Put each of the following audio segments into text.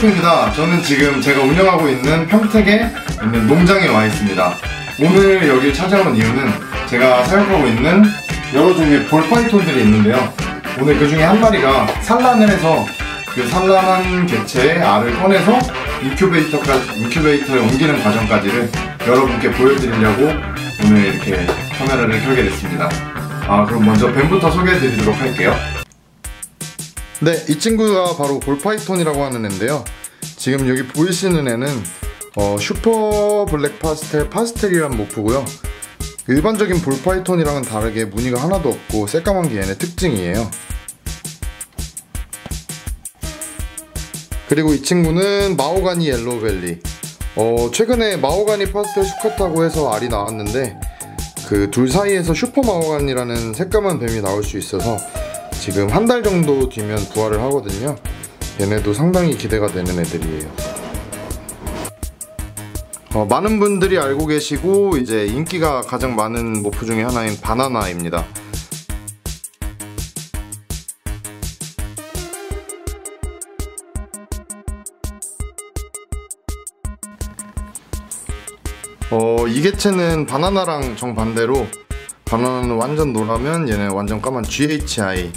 슈퍼초입니다. 저는 지금 제가 운영하고 있는 평택에 있는 농장에 와 있습니다. 오늘 여기 찾아온 이유는 제가 사용하고 있는 여러 종류의 볼파이톤들이 있는데요. 오늘 그 중에 한 마리가 산란을 해서 그 산란한 개체의 알을 꺼내서 인큐베이터에 옮기는 과정까지를 여러분께 보여드리려고 오늘 이렇게 카메라를 켜게 됐습니다. 그럼 먼저 뱀부터 소개해드리도록 할게요. 네, 이 친구가 바로 볼파이톤이라고 하는 애인데요. 지금 여기 보이시는 애는 슈퍼 블랙 파스텔 파스텔이란 모프고요. 일반적인 볼파이톤이랑은 다르게 무늬가 하나도 없고 새까만 게 얘네 특징이에요. 그리고 이 친구는 마오가니 옐로 벨리. 최근에 마오가니 파스텔 수컷하고 해서 알이 나왔는데 그 둘 사이에서 슈퍼 마오가니라는 새까만 뱀이 나올 수 있어서 지금 한 달 정도 뒤면 부화를 하거든요. 얘네도 상당히 기대가 되는 애들이에요. 많은 분들이 알고 계시고 이제 인기가 가장 많은 모프 중에 하나인 바나나입니다. 이 개체는 바나나랑 정반대로 바나나는 완전 노라면 얘네 완전 까만 GHI.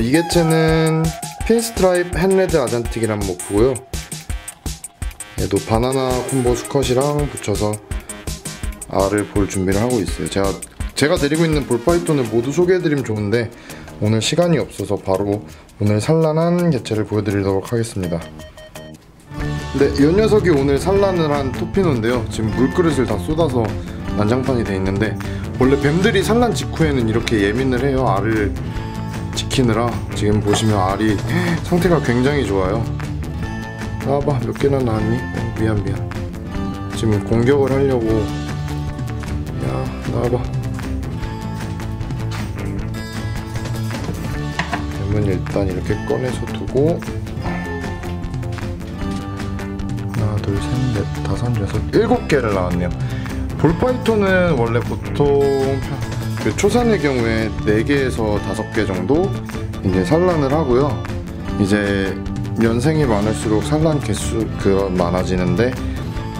이 개체는 핀스트라이프 햇레드 아잔틱이란 모프고요. 얘도 바나나 콤보 수컷이랑 붙여서 알을 볼 준비를 하고 있어요. 제가 데리고 있는 볼파이톤을 모두 소개해드리면 좋은데 오늘 시간이 없어서 바로 오늘 산란한 개체를 보여드리도록 하겠습니다. 네, 이 녀석이 오늘 산란을 한 토피노인데요. 지금 물그릇을 다 쏟아서 난장판이 돼 있는데 원래 뱀들이 산란 직후에는 이렇게 예민을 해요. 알을 지키느라. 지금 보시면 알이 상태가 굉장히 좋아요. 나와봐, 몇 개나 나왔니? 미안. 지금 공격을 하려고. 야, 나와봐. 일단 이렇게 꺼내서 두고 하나 둘 셋 넷 다섯 여섯 일곱 개를 나왔네요. 볼파이톤은 원래 보통 초산의 경우에 4개에서 5개 정도 이제 산란을 하고요. 이제 연생이 많을수록 산란 개수가 많아지는데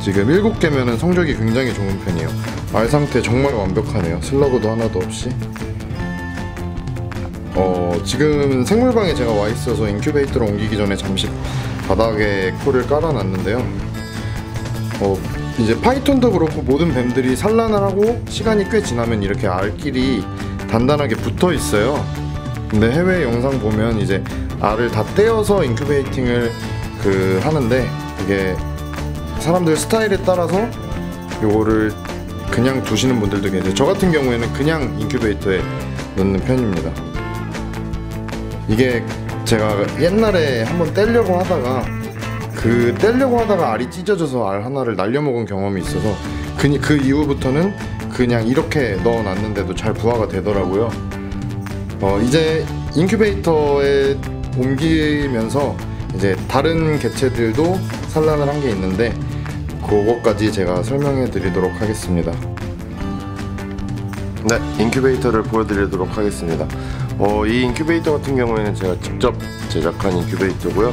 지금 7개면은 성적이 굉장히 좋은 편이에요. 알 상태 정말 완벽하네요. 슬러그도 하나도 없이. 지금 생물방에 제가 와 있어서 인큐베이터로 옮기기 전에 잠시 바닥에 코를 깔아놨는데요. 이제 파이톤도 그렇고 모든 뱀들이 산란을 하고 시간이 꽤 지나면 이렇게 알끼리 단단하게 붙어 있어요. 근데 해외 영상 보면 이제 알을 다 떼어서 인큐베이팅을 하는데 이게 사람들 스타일에 따라서 요거를 그냥 두시는 분들도 계세요. 저 같은 경우에는 그냥 인큐베이터에 넣는 편입니다. 이게 제가 옛날에 한번 떼려고 하다가 알이 찢어져서 알 하나를 날려먹은 경험이 있어서 그 이후부터는 그냥 이렇게 넣어놨는데도 잘 부화가 되더라고요. 이제 인큐베이터에 옮기면서 이제 다른 개체들도 산란을 한 게 있는데 그것까지 제가 설명해 드리도록 하겠습니다. 네, 인큐베이터를 보여드리도록 하겠습니다. 이 인큐베이터 같은 경우에는 제가 직접 제작한 인큐베이터고요.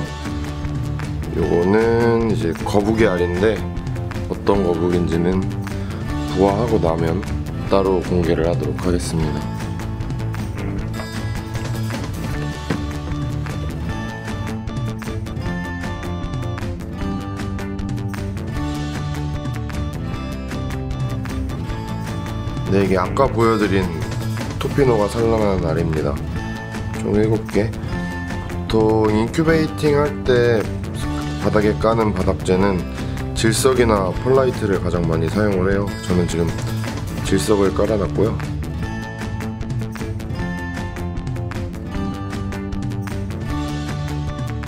요거는 이제 거북이 알인데 어떤 거북인지는 부화하고 나면 따로 공개를 하도록 하겠습니다. 네, 이게 아까 보여드린 토피노가 산란한 알입니다. 총 7개. 보통 인큐베이팅 할 때 바닥에 까는 바닥재는 질석이나 펄라이트를 가장 많이 사용을 해요. 저는 지금 질석을 깔아놨고요.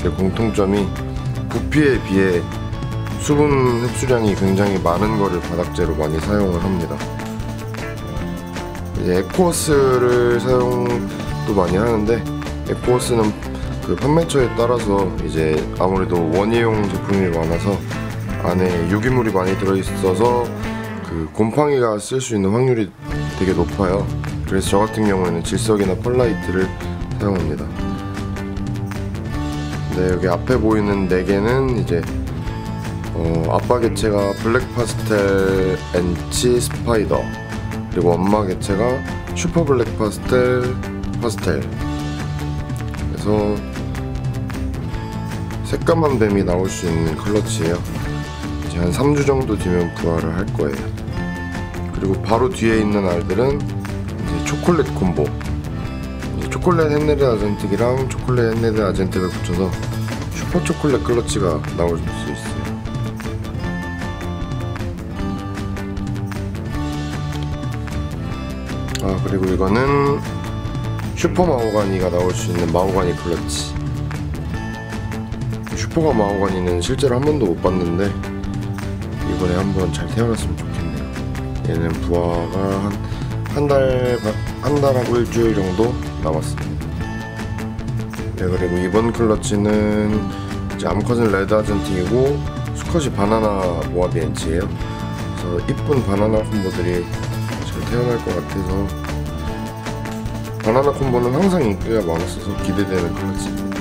제 공통점이 부피에 비해 수분 흡수량이 굉장히 많은 거를 바닥재로 많이 사용을 합니다. 에코어스를 사용도 많이 하는데 에코어스는 그 판매처에 따라서 이제 아무래도 원예용 제품이 많아서 안에 유기물이 많이 들어있어서 그 곰팡이가 쓸 수 있는 확률이 되게 높아요. 그래서 저 같은 경우에는 질석이나 펄라이트를 사용합니다. 네, 여기 앞에 보이는 4개는 이제 아빠 개체가 블랙 파스텔, 엔치, 스파이더, 그리고 엄마 개체가 슈퍼 블랙 파스텔. 그래서 새까만 뱀이 나올 수 있는 클러치예요. 이제 한 3주 정도 뒤면 부화를 할 거예요. 그리고 바로 뒤에 있는 알들은 이제 초콜릿 콤보, 이제 초콜릿 헨네르 아젠틱이랑 초콜릿 헨네르 아젠틱을 붙여서 슈퍼 초콜릿 클러치가 나올 수 있어요. 아, 그리고 이거는 슈퍼 마오가니가 나올 수 있는 마오가니 클러치. 슈퍼가 마오가니는 실제로 한 번도 못 봤는데 이번에 한번 잘 태어났으면 좋겠네요. 얘는 부화가 한 달하고 일주일 정도 남았습니다. 네, 그리고 이번 클러치는 이제 암컷은 레드 아젠틱이고 수컷이 바나나 모아비 엔치예요. 그래서 이쁜 바나나 콤보들이 태어날 것 같아서, 바나나 콤보는 항상 인기가 많았어서 기대되는 클러치입니다.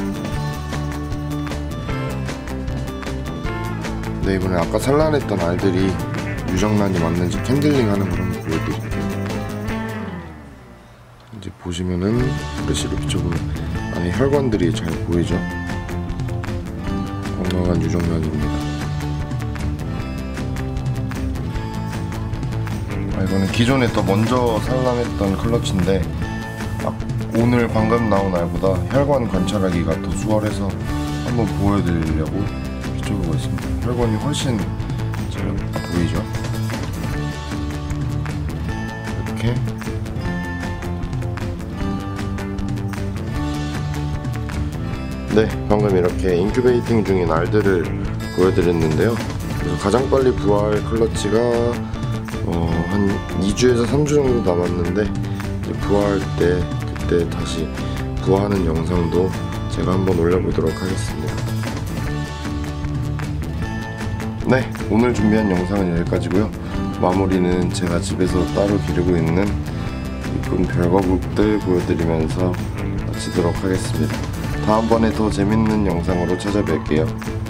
네, 이번에 아까 산란했던 알들이 유정란이 맞는지 캔들링하는 걸 한번 보여드릴게요. 이제 보시면은 브러쉬로 비춰보면 안에 혈관들이 잘 보이죠? 건강한 유정란입니다. 이거는 기존에 더 먼저 산란했던 클러치인데 오늘 방금 나온 알보다 혈관 관찰하기가 더 수월해서 한번 보여드리려고 비춰보고 있습니다. 혈관이 훨씬 잘 보이죠? 이렇게 네, 방금 이렇게 인큐베이팅 중인 알들을 보여드렸는데요. 그래서 가장 빨리 부화할 클러치가 한 2주에서 3주 정도 남았는데, 이제 부화할 때 그때 다시 부화하는 영상도 제가 한번 올려보도록 하겠습니다. 네, 오늘 준비한 영상은 여기까지고요. 마무리는 제가 집에서 따로 기르고 있는 이쁜 별거북들 보여드리면서 마치도록 하겠습니다. 다음번에 더 재밌는 영상으로 찾아뵐게요.